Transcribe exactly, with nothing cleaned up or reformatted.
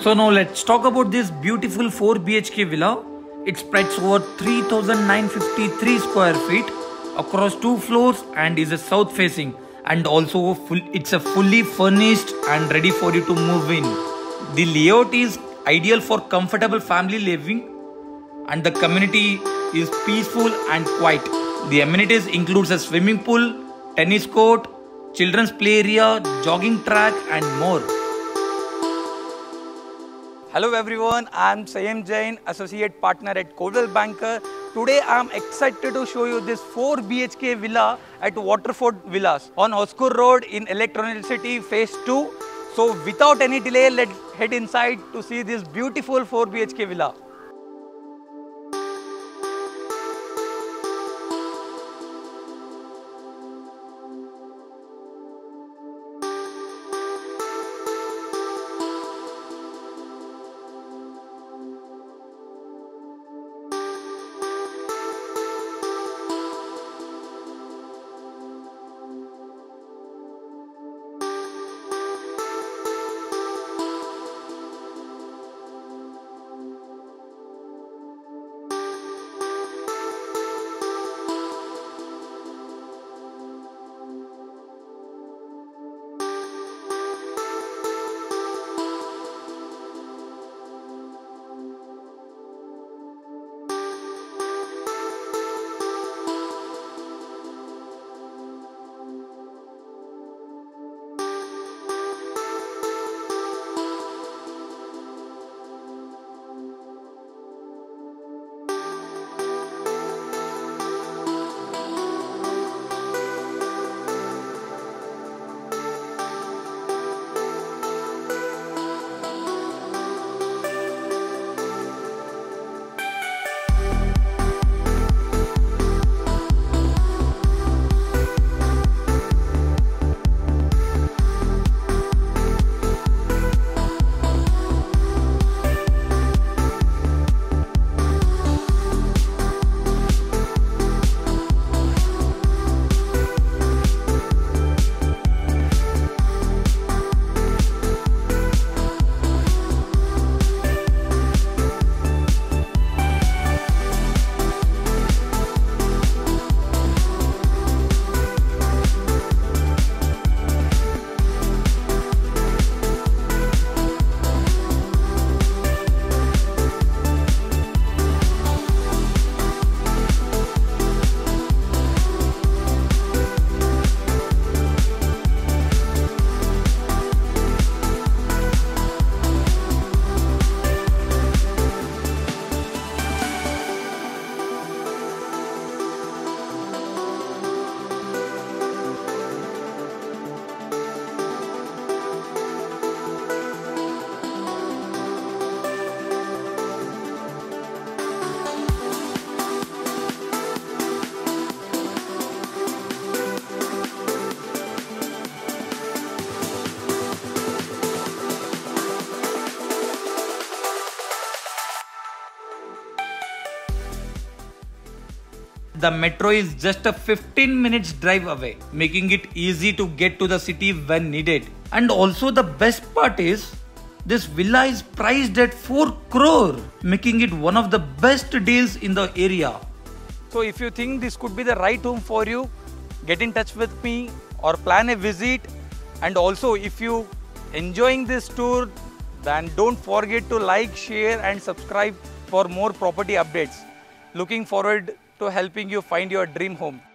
So now let's talk about this beautiful four B H K villa. It spreads over three thousand nine hundred fifty-three square feet across two floors and is a south facing, and also full, it's a fully furnished and ready for you to move in. The layout is ideal for comfortable family living and the community is peaceful and quiet. The amenities includes a swimming pool, tennis court, children's play area, jogging track and more. Hello everyone, I am Sayyam Jain, Associate Partner at Coldwell Banker. Today I am excited to show you this four B H K villa at Waterford Villas on Oscar Road in Electronic City Phase two. So without any delay, let's head inside to see this beautiful four B H K villa. The metro is just a fifteen minutes drive away, making it easy to get to the city when needed. And also the best part is, this villa is priced at four crore, making it one of the best deals in the area. So if you think this could be the right home for you, get in touch with me or plan a visit. And also if you enjoying this tour, then don't forget to like, share and subscribe for more property updates. Looking forward to helping you find your dream home.